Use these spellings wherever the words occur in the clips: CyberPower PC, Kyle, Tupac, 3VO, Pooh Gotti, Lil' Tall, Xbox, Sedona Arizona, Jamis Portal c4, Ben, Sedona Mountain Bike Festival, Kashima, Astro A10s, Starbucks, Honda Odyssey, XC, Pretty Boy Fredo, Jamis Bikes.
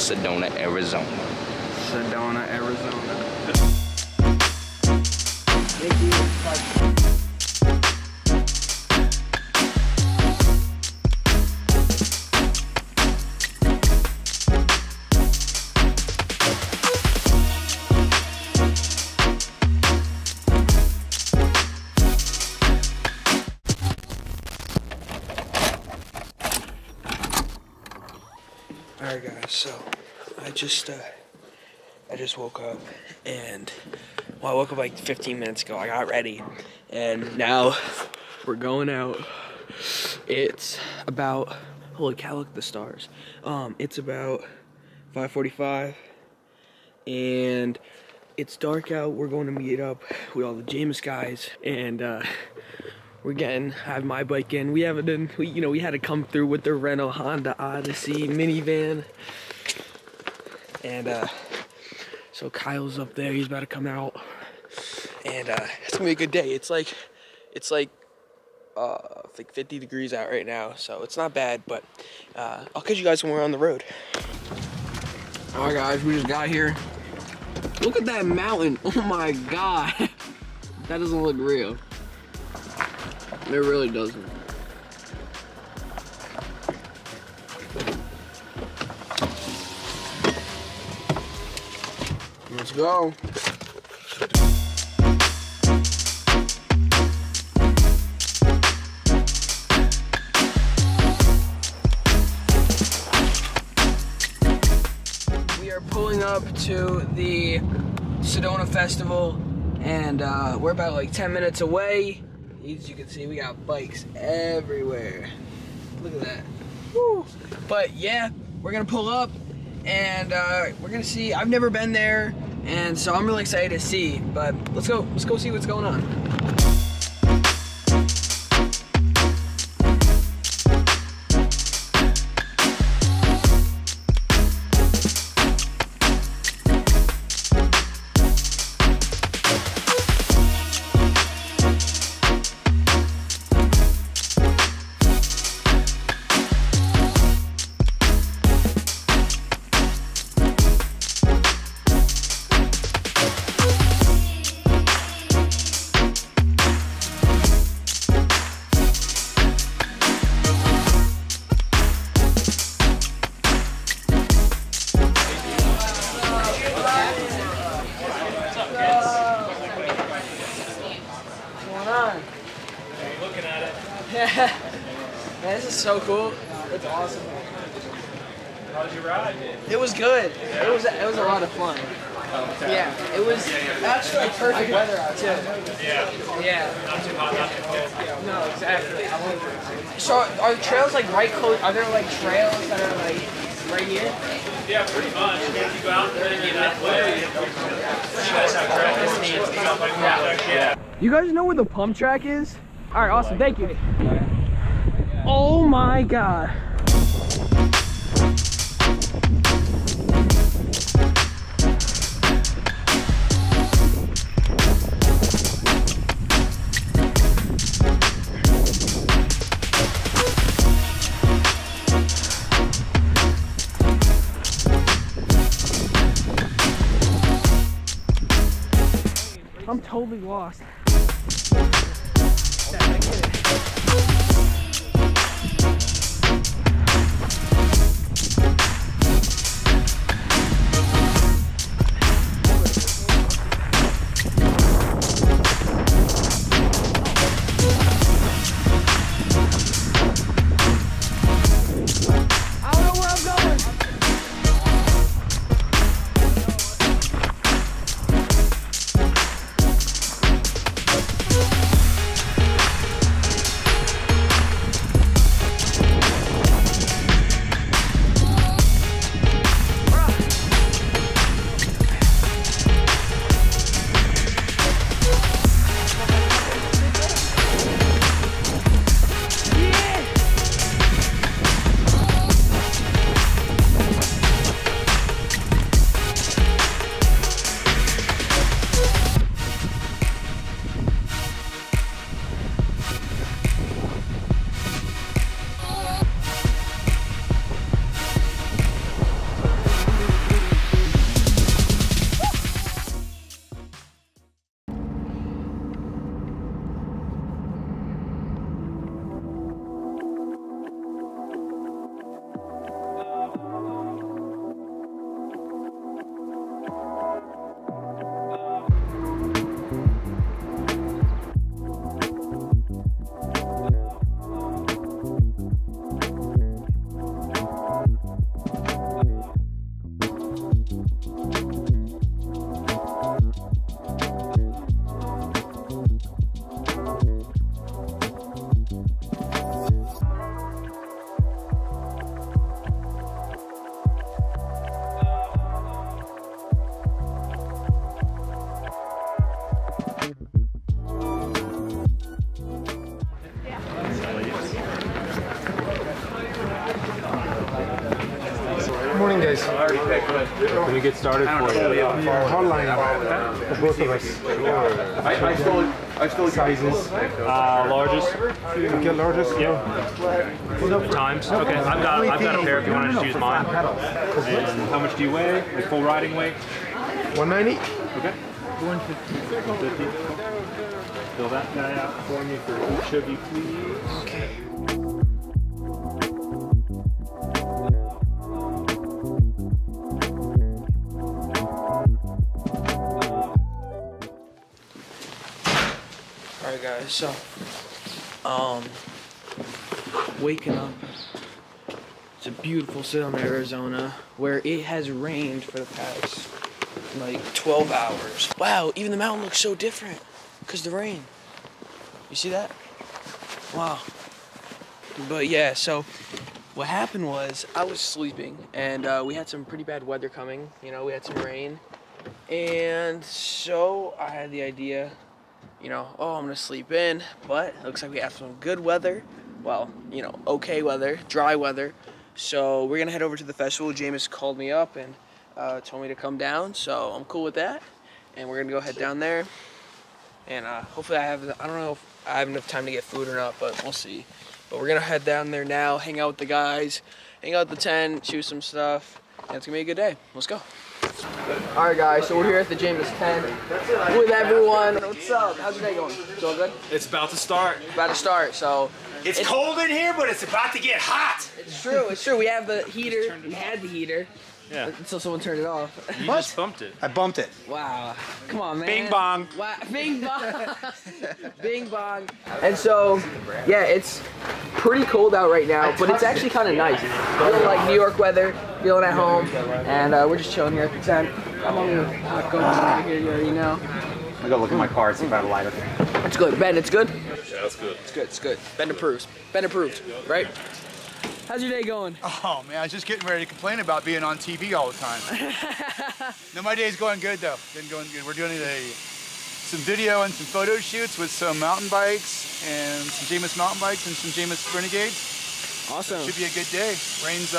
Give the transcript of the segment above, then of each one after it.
Sedona, Arizona. Sedona, Arizona. Thank you. Alright guys, so I just woke up, and well, I woke up like 15 minutes ago. I got ready and now we're going out. It's about, holy cow, look at the stars. It's about 5:45 and it's dark out. We're going to meet up with all the Jamis guys, and we're getting, I have my bike in. We haven't been, you know, we had to come through with the rental Honda Odyssey minivan. And so Kyle's up there, he's about to come out. And it's gonna be a good day. It's like 50 degrees out right now, so it's not bad, but I'll catch you guys when we're on the road. All right guys, we just got here. Look at that mountain, oh my God. That doesn't look real. It really doesn't. Let's go. We are pulling up to the Sedona Festival, and we're about like 10 minutes away. As you can see, we got bikes everywhere. Look at that. Woo. But yeah, we're gonna pull up and we're gonna see. I've never been there, and so I'm really excited to see. But let's go see what's going on. Yeah, man, this is so cool. It's awesome. How'd you ride? It was good. It was a lot of fun. Yeah, it was actually perfect weather out too. Yeah. Not too hot, not too cold. No, exactly. I love it. So are trails like right close? Are there like trails that are like right here? Yeah, pretty much. If you go out there and get that way, you guys have practice. Yeah. You guys know where the pump track is? All right, awesome, thank you. Oh my God. I'm totally lost. morning, guys. Can we get started for you? Hotline for both of us. I stole sizes. Largest. Okay, largest. Yeah. Times. Okay, I've got a pair if you want to just use mine. And how much do you weigh? Your full riding weight? 190. Okay. 150. Fill that guy out for me for each of you, please. Okay. Alright guys, so waking up. It's a beautiful Sedona, Arizona, where it has rained for the past like 12 hours. Wow, even the mountain looks so different because the rain. You see that? Wow. But yeah, so what happened was I was sleeping and we had some pretty bad weather coming. You know, we had some rain. And so I had the idea, you know, oh, I'm gonna sleep in, but it looks like we have some good weather. Well, you know, okay weather, dry weather. So we're gonna head over to the festival. Jamis called me up and told me to come down, so I'm cool with that. And we're gonna go head down there. And hopefully I don't know if I have enough time to get food or not, but we'll see. But we're gonna head down there now, hang out with the guys, hang out at the tent, shoot some stuff, and it's gonna be a good day. Let's go. Alright guys, so we're here at the Jamis tent with everyone. What's up? How's your day going? It's all good? It's about to start. About to start, so. It's cold in here, but it's about to get hot. It's true, it's true. We have the heater. We had the heater. Yeah. Until someone turned it off. You just bumped it. I bumped it. Wow. Come on, man. Bing bong. Wow. Bing bong. Bing bong. And so, yeah, it's pretty cold out right now, but it's actually kind of nice. Feeling like New York weather, feeling at home, and we're just chilling here at the tent. I'm only not going to here, you already know. I gotta look at my car and see if I have a lighter. It's good. Ben, it's good? Yeah, it's good. It's good, it's good. Ben approves. Ben approved, right? How's your day going? Oh man, I was just getting ready to complain about being on TV all the time. No, my day's going good though. Been going good. We're doing some video and some photo shoots with some mountain bikes and some Jamis mountain bikes and some Jamis Renegades. Awesome. So it should be a good day. Rain's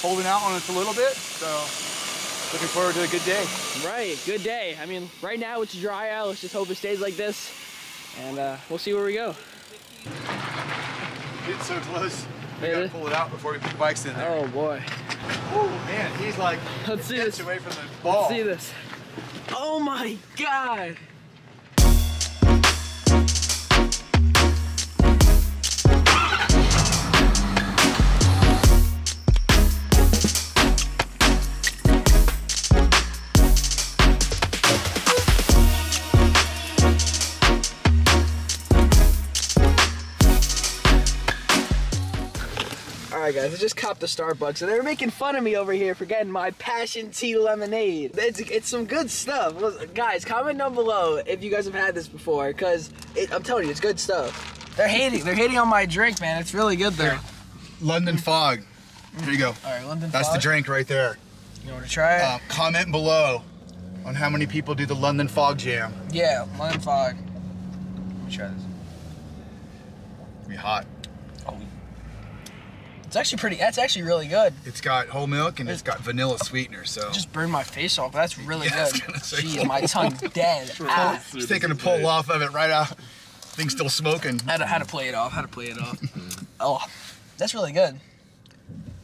holding out on us a little bit, so looking forward to a good day. Right, good day. I mean, right now it's dry out. Let's just hope it stays like this, and we'll see where we go. It's so close. We gotta pull it out before we put the bikes in there. Oh boy. Oh man, he's like, let's see this. Away from the ball. Let's see this. Oh my god. Alright guys, I just copped the Starbucks and they were making fun of me over here for getting my passion tea lemonade. It's some good stuff. Guys, comment down below if you guys have had this before, because I'm telling you, it's good stuff. They're hating on my drink, man. It's really good though. London Fog. There you go. Alright, London Fog. That's the drink right there. You want to try it? Comment below on how many people do the London Fog jam. Yeah, London Fog. Let me try this. It'll be hot. It's actually pretty, that's actually really good. It's got whole milk and it's got vanilla sweetener, so. Just burned my face off, that's really good. Jeez, my tongue's dead. Ah. Just taking a pull off of it right out. Thing's still smoking. How to play it off, how to play it off. Oh, that's really good.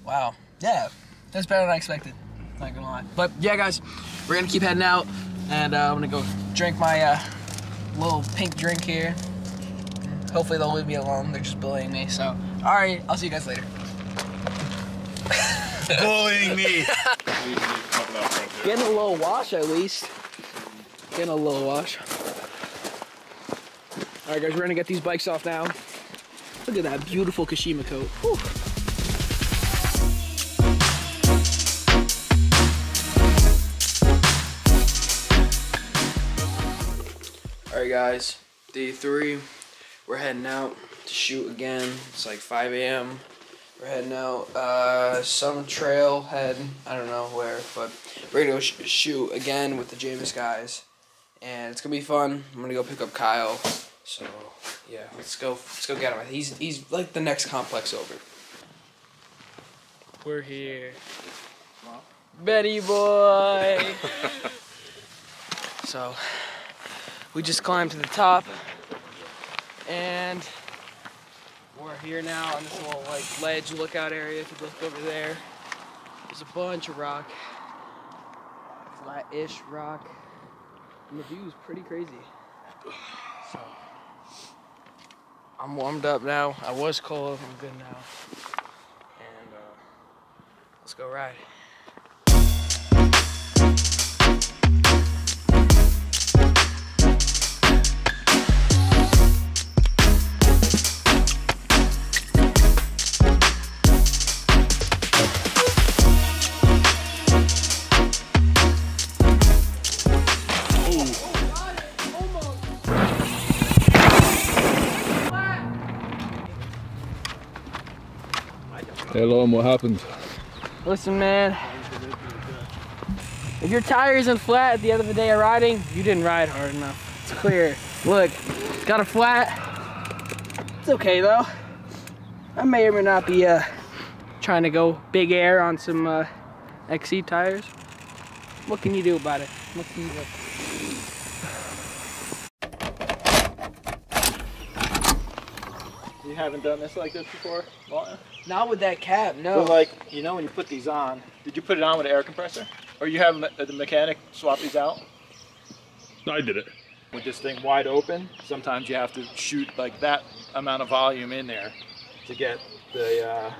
Wow, yeah, that's better than I expected, not gonna lie. But yeah guys, we're gonna keep heading out and I'm gonna go drink my little pink drink here. Hopefully they'll leave me alone, they're just bullying me, so. All right, I'll see you guys later. Bullying me. Getting a little wash at least. Getting a little wash. All right, guys, we're gonna get these bikes off now. Look at that beautiful Kashima coat. Whew. All right, guys, day three. We're heading out to shoot again. It's like 5 a.m. We're heading out, some trailhead, I don't know where, but we're gonna go shoot again with the Jamis guys, and it's gonna be fun. I'm gonna go pick up Kyle, so yeah, let's go get him. He's like the next complex over. We're here. Betty boy. So we just climbed to the top and we're here now on this little like ledge lookout area. If you look over there, there's a bunch of rock, flat-ish rock, and the view is pretty crazy. So I'm warmed up now. I was cold, I'm good now. And let's go ride. Hello, what happened? Listen, man, if your tire isn't flat at the end of the day of riding, you didn't ride hard enough. It's clear. Look, got a flat. It's okay though. I may or may not be trying to go big air on some XC tires. What can you do about it? What can you do? You haven't done this like this before, Martin? Not with that cap, no. So like, you know when you put these on, did you put it on with an air compressor? Or you have the mechanic swap these out? I did it. With this thing wide open, sometimes you have to shoot like that amount of volume in there to get the,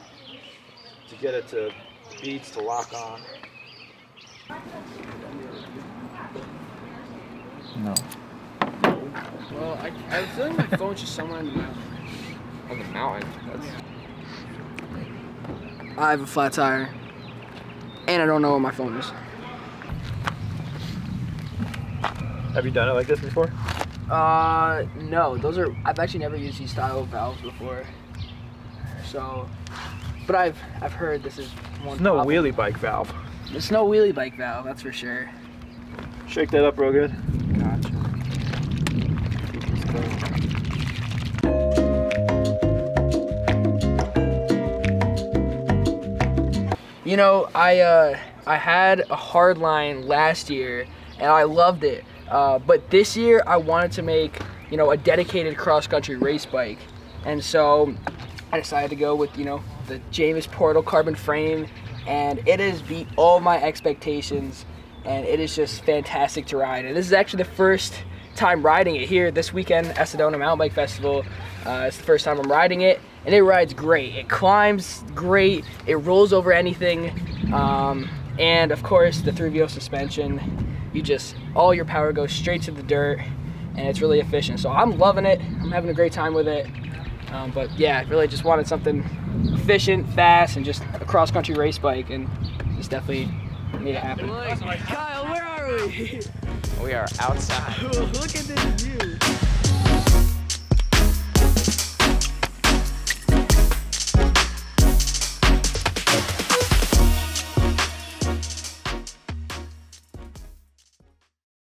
beads to lock on. No. Well, I was feeling my phone just somewhere in the mouth. On the mountain. I have a flat tire and I don't know where my phone is. Have you done it like this before? No, those are, I've actually never used these style valves before. So, but I've heard this is one. It's no wheelie bike valve. It's no wheelie bike valve, that's for sure. Shake that up real good. Gotcha. You know, I had a hard line last year and I loved it, but this year I wanted to make, you know, a dedicated cross-country race bike, and so I decided to go with, you know, the Jamis Portal carbon frame, and it has beat all my expectations and it is just fantastic to ride. And this is actually the first time riding it here this weekend at Sedona Mountain Bike Festival. It's the first time I'm riding it, and it rides great. It climbs great, it rolls over anything, and of course the 3VO suspension, you just, all your power goes straight to the dirt and it's really efficient. So I'm loving it, I'm having a great time with it, but yeah, really just wanted something efficient, fast, and just a cross-country race bike, and it's definitely made it happen. Kyle, where are we? We are outside. Look at this view.